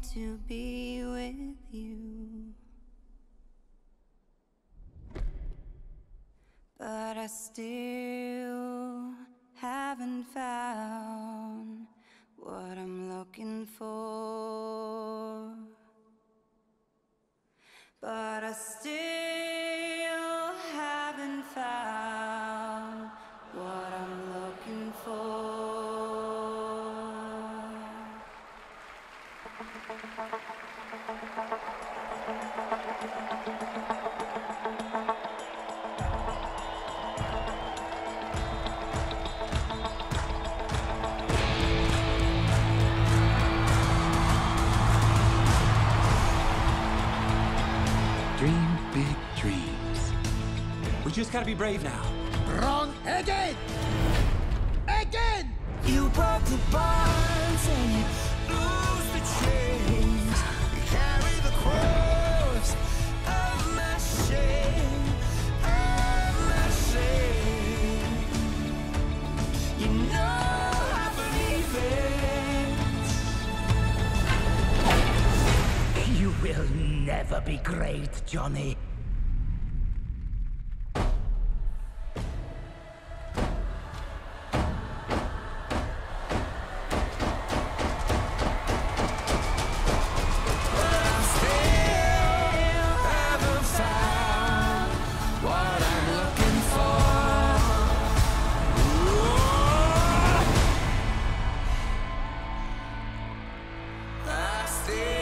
wanted to be with you, but I still haven't found what I'm looking for. But I still haven't found what I'm looking for. Dream big dreams. We just gotta be brave now. Wrong again! Again! You broke the bonds and you lose the chains. You carry the corpse of my shame, of my shame. You know I believe it. You will never be great, Johnny. I still haven't found what I'm looking for.